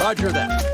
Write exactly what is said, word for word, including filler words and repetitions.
Roger that.